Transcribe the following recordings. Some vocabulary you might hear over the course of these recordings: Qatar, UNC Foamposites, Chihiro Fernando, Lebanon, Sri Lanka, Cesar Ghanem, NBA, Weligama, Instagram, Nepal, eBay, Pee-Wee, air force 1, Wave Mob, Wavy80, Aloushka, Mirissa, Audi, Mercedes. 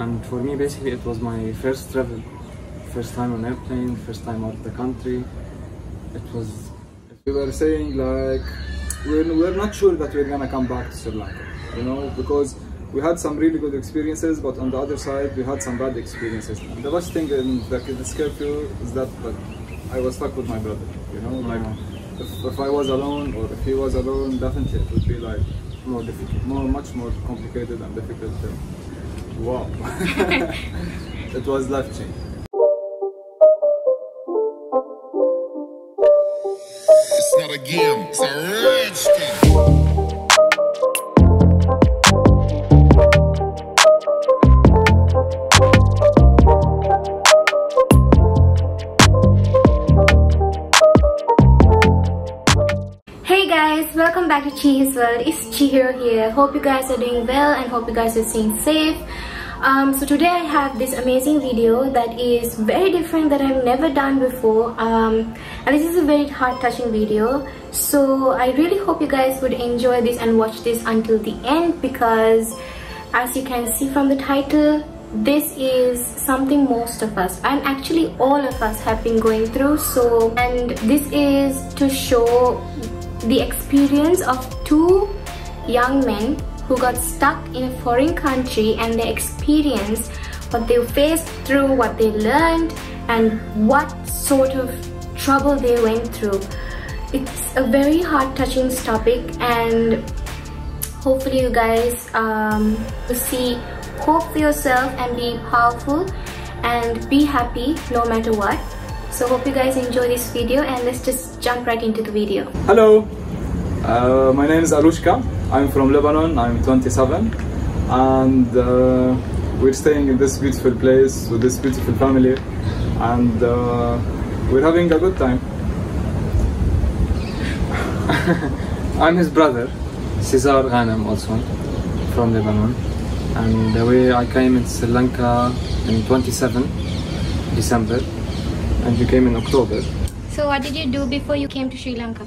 And for me, basically, it was my first travel. First time on airplane, first time out of the country. It was... We were saying, like, we're not sure that we're gonna come back to Sri Lanka, you know, because we had some really good experiences, but on the other side, we had some bad experiences. And the worst thing in this curfew is that I was stuck with my brother, you know, like, if I was alone or if he was alone, definitely it would be, like, more difficult, much more complicated and difficult. Wow. It was life-changing. It's not a game, it's a rage game. Welcome back to Chihiro's World. It's Chihiro here. Hope you guys are doing well and hope you guys are staying safe. So today I have this amazing video that is very different, that I've never done before, and this is a very heart-touching video. So I really hope you guys would enjoy this and watch this until the end, because as you can see from the title, this is something most of us, and actually all of us, have been going through. So, and this is to show the experience of two young men who got stuck in a foreign country, and they experienced what they faced through, what they learned, and what sort of trouble they went through. It's a very heart-touching topic, and hopefully you guys will see hope for yourself and be powerful and be happy no matter what. So hope you guys enjoy this video, and let's just jump right into the video. Hello, my name is Aloushka. I'm from Lebanon. I'm 27, and we're staying in this beautiful place with this beautiful family, and we're having a good time. I'm his brother, Cesar Ghanem, also from Lebanon, and the way I came in Sri Lanka in 27 December. And you came in October. So what did you do before you came to Sri Lanka?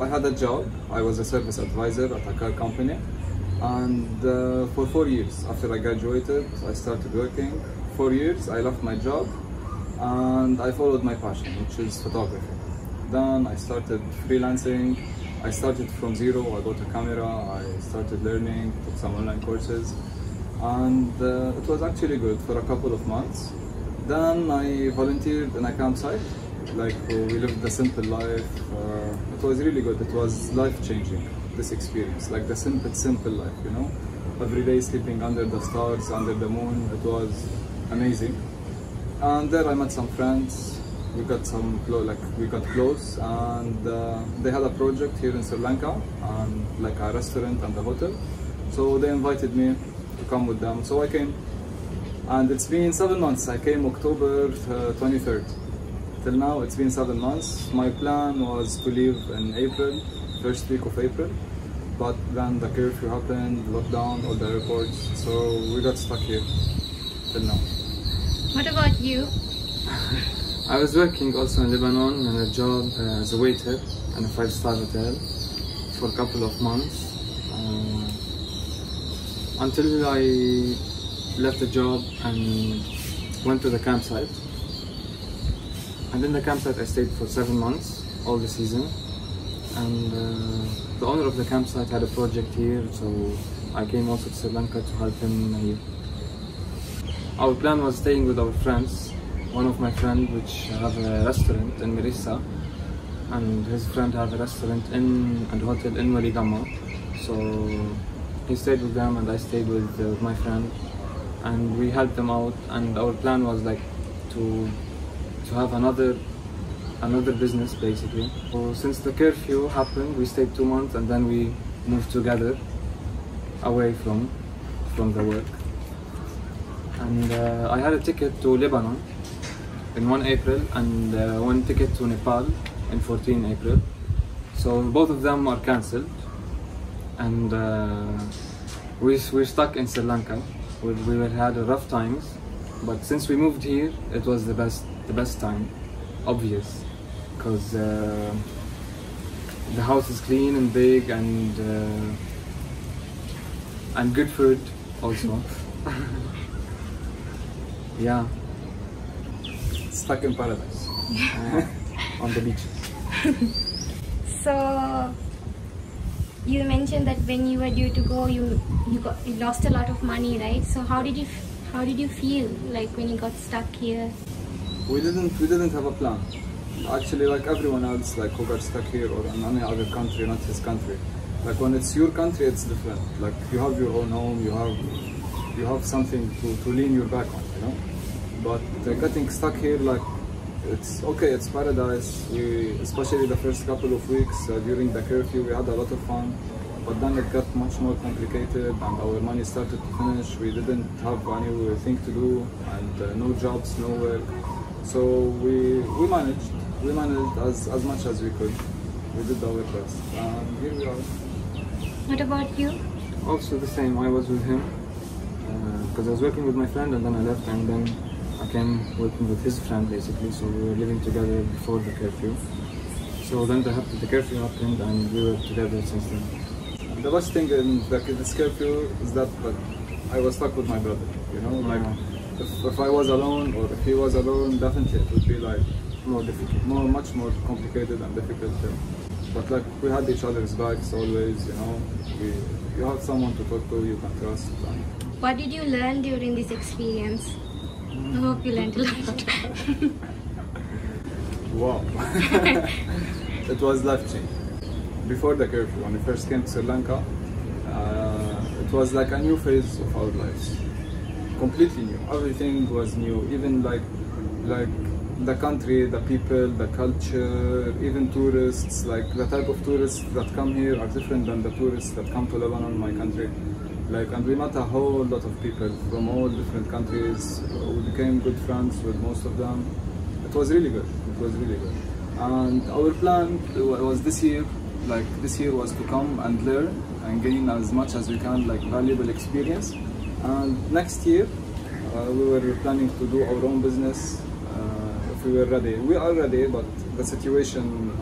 I had a job. I was a service advisor at a car company, and for 4 years after I graduated, I started working. 4 years I left my job and I followed my passion, which is photography. Then I started freelancing. I started from zero. I got a camera. I started learning, took some online courses, and it was actually good for a couple of months. Then I volunteered in a campsite. Like, we lived a simple life. It was really good. It was life-changing, this experience. Like the simple life, you know? Every day sleeping under the stars, under the moon. It was amazing. And there I met some friends. We got close, and they had a project here in Sri Lanka, and like a restaurant and a hotel. So they invited me to come with them. So I came. And it's been 7 months. I came October 23rd. Till now, it's been 7 months. My plan was to leave in April, first week of April. But then the curfew happened, lockdown, all the airports. So we got stuck here till now. What about you? I was working also in Lebanon in a job as a waiter in a 5-star hotel for a couple of months. Until I left the job and went to the campsite, and in the campsite I stayed for 7 months, all the season, and the owner of the campsite had a project here, so I came also to Sri Lanka to help him here. Our plan was staying with our friends. One of my friends, which have a restaurant in Mirissa, and his friend have a restaurant and hotel in Weligama, so he stayed with them and I stayed with my friend. And we helped them out, and our plan was like to have another business, basically. So since the curfew happened, we stayed 2 months, and then we moved together away from the work. And I had a ticket to Lebanon in 1 April and one ticket to Nepal in 14 April. So both of them are cancelled, and we're stuck in Sri Lanka. We had rough times, but since we moved here, it was the best time, obvious, because the house is clean and big, and good food also. Yeah. Stuck in paradise. Yeah. On the beaches. So, you mentioned that when you were due to go, you lost a lot of money, right? So how did you feel like when you got stuck here? We didn't have a plan. Actually, like everyone else, like who got stuck here or in any other country, not his country. Like when it's your country, it's different. Like you have your own home, you have something to lean your back on, you know. But getting stuck here, like it's okay, it's paradise. We, especially the first couple of weeks during the curfew, we had a lot of fun. But then it got much more complicated, and our money started to finish. We didn't have anything to do, and no jobs, no work. So we managed as much as we could. We did our best, and here we are. What about you? Also the same. I was with him because I was working with my friend, and then I left, and then I came working with his friend basically. So we were living together before the curfew. So then the curfew happened, and we were together since then. The best thing in this curfew is that I was stuck with my brother. You know, like if I was alone or if he was alone, definitely it would be like more difficult, much more complicated and difficult. But like we had each other's backs always. You know, you have someone to talk to, you can trust. What did you learn during this experience? I hope you learned a lot. Wow. It was life-changing. Before the curfew, when we first came to Sri Lanka, it was like a new phase of our lives. Completely new. Everything was new. Even like the country, the people, the culture, even tourists. Like the type of tourists that come here are different than the tourists that come to Lebanon, my country. Like, and we met a whole lot of people from all different countries. We became good friends with most of them. It was really good. It was really good. And our plan was this year was to come and learn and gain as much as we can, like valuable experience. And next year, we were planning to do our own business if we were ready. We are ready, but the situation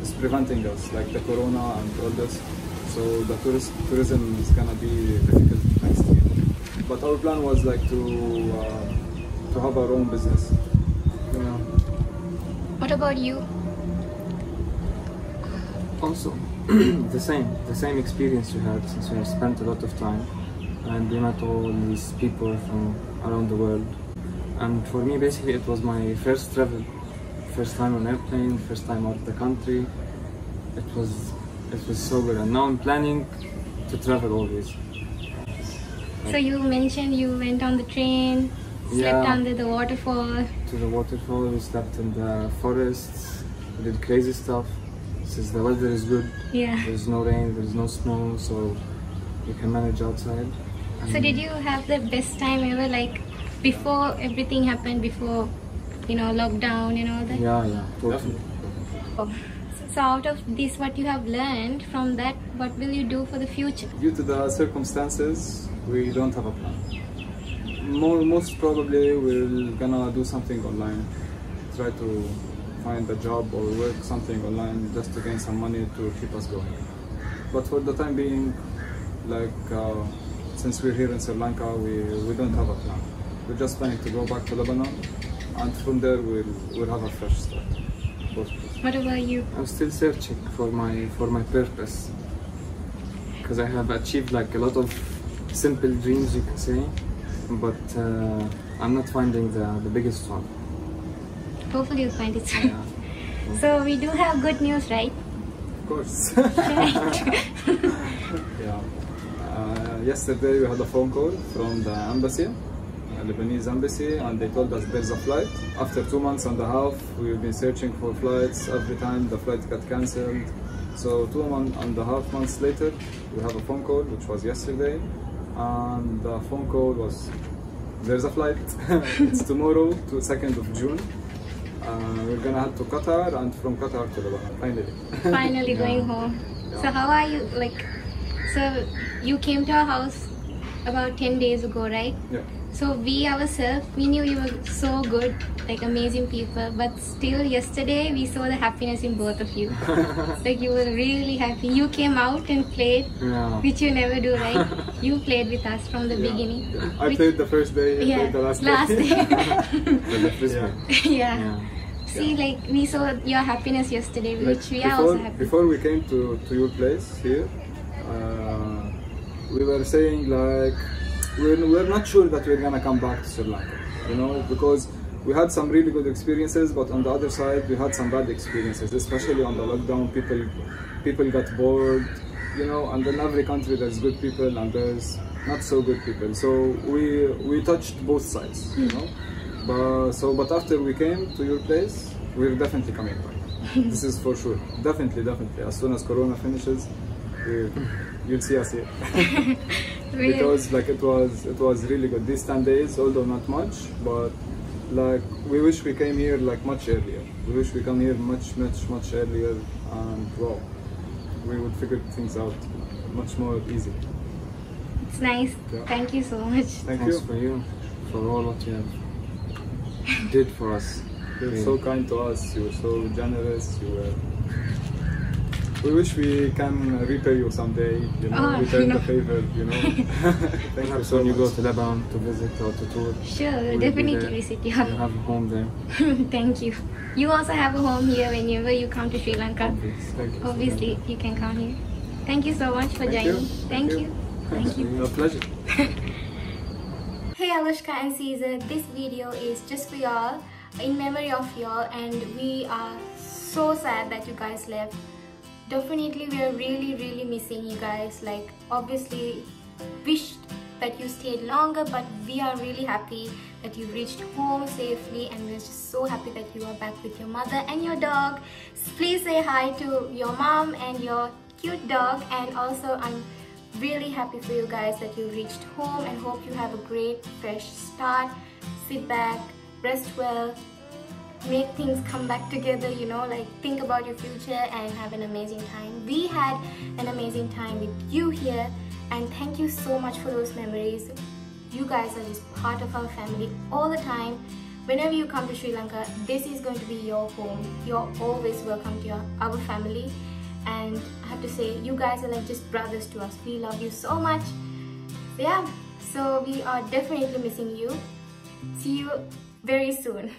is preventing us, like the corona and all this. So the tourism is gonna be difficult next year. But our plan was like to have our own business. You know. What about you? Also, the same experience we had, since we have spent a lot of time and we met all these people from around the world. And for me, basically, it was my first travel, first time on airplane, first time out of the country. It was so good, and now I'm planning to travel always. So you mentioned you went on the train, slept under the waterfall. To the waterfall, we slept in the forests, we did crazy stuff. Since the weather is good, there's no rain, there's no snow, so you can manage outside. So did you have the best time ever, like before everything happened, before, you know, lockdown and all that? Yeah, totally. Oh. So out of this, what you have learned from that, what will you do for the future? Due to the circumstances, we don't have a plan. Most probably, we're gonna do something online. Try to find a job or work something online just to gain some money to keep us going. But for the time being, like since we're here in Sri Lanka, we don't have a plan. We're just planning to go back to Lebanon, and from there we'll have a fresh start. What about you? I'm still searching for my purpose, because I have achieved like a lot of simple dreams, you can say, but I'm not finding the biggest one. Hopefully you'll find it soon. Yeah. So we do have good news, right? Of course. Yeah. Yesterday we had a phone call from the embassy. Lebanese embassy, and they told us there's a flight. After 2.5 months, we've been searching for flights. Every time the flight got cancelled. So 2.5 months later, we have a phone call, which was yesterday, and the phone call was there's a flight. It's tomorrow, 2nd of June. We're gonna head to Qatar, and from Qatar to Lebanon. Finally, going home. Yeah. So how are you? Like, so you came to our house about 10 days ago, right? Yeah. So we ourselves, we knew you were so good, like amazing people, but still yesterday we saw the happiness in both of you. Like you were really happy. You came out and played, yeah, which you never do, right? You played with us from the, yeah, beginning. I played the first day, and yeah, played the last day. Yeah. Yeah. Yeah. See, yeah, like we saw your happiness yesterday, like which we are also happy. Before we came to your place here, we were saying like, we're not sure that we're gonna come back to Sri Lanka, you know, because we had some really good experiences, but on the other side we had some bad experiences, especially on the lockdown. People got bored, you know, and in every country there's good people and there's not so good people. So we touched both sides, you know. But after we came to your place, we're definitely coming back. This is for sure. Definitely, definitely. As soon as Corona finishes, you'll see us here. Really? Because like it was really good. These 10 days, although not much, but like we wish we came here like much earlier. We wish we come here much earlier, and wow, we would figure things out much more easily. It's nice. Yeah. Thank you so much. Thanks for all what you have did for us. You were so kind to us, you were so generous, you were... We wish we can repay you someday, you know, return the favor, you know. Thank you so much. You go to Lebanon to visit or to tour. Sure, we'll definitely visit, yeah. You have a home there. Thank you. You also have a home here whenever you come to Sri Lanka. Obviously, you can come here. Thank you so much for joining. Thank you. Thank you. My pleasure. Hey Aloushka and Cesar, this video is just for y'all, in memory of y'all, and we are so sad that you guys left. Definitely we are really missing you guys, like obviously wished that you stayed longer, but we are really happy that you reached home safely, and we're just so happy that you are back with your mother and your dog. Please say hi to your mom and your cute dog, and also I'm really happy for you guys that you reached home, and hope you have a great fresh start. Sit back, rest well, make things come back together, you know, like think about your future and have an amazing time. We had an amazing time with you here, and thank you so much for those memories. You guys are just part of our family all the time. Whenever you come to Sri Lanka, this is going to be your home. You're always welcome to our family. And I have to say, you guys are like just brothers to us. We love you so much. So yeah, so we are definitely missing you. See you very soon.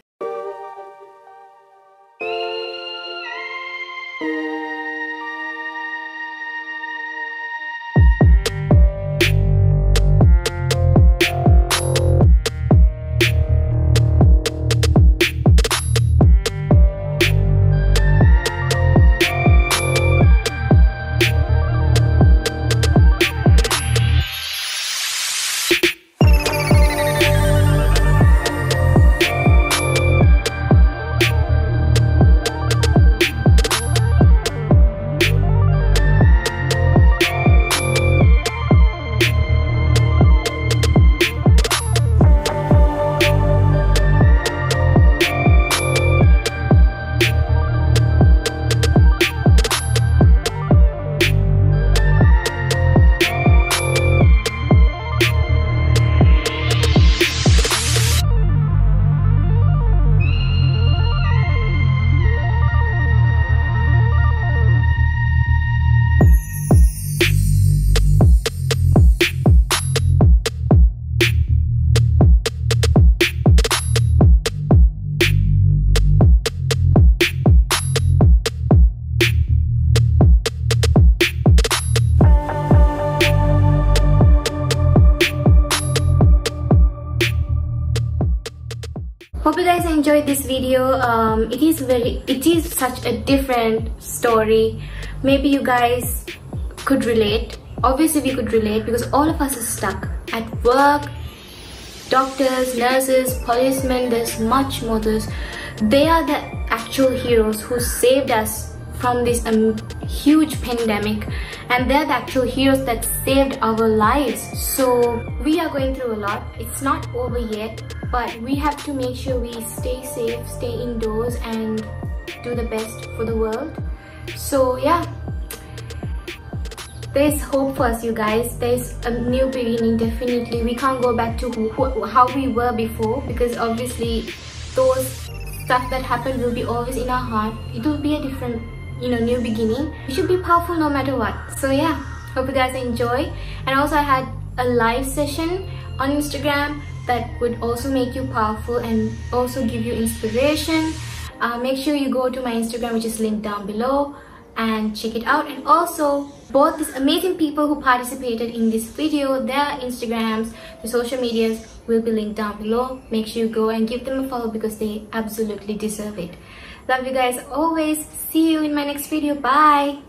Hope you guys enjoyed this video. It is such a different story. Maybe you guys could relate. Obviously we could relate, because all of us are stuck at work. Doctors, nurses, policemen, there's much more. They are the actual heroes who saved us from this huge pandemic, and they're the actual heroes that saved our lives. So we are going through a lot. It's not over yet, but we have to make sure we stay safe, stay indoors, and do the best for the world. So yeah, There's hope for us, you guys. There's a new beginning, definitely. We can't go back to how we were before, because obviously those stuff that happened will be always in our heart. It will be a different, new beginning. We should be powerful no matter what. So yeah, hope you guys enjoy. And also I had a live session on Instagram that would also make you powerful and also give you inspiration. Make sure you go to my Instagram, which is linked down below, and check it out. And also both these amazing people who participated in this video, their Instagrams, the social medias will be linked down below. Make sure you go and give them a follow because they absolutely deserve it. Love you guys always. See you in my next video. Bye.